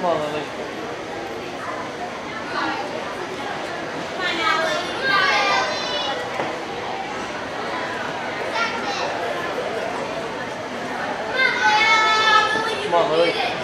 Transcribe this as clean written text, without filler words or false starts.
Come on, Lily. Come on, Allie. Come on, Allie. Come on, Lily. Come on, Lily.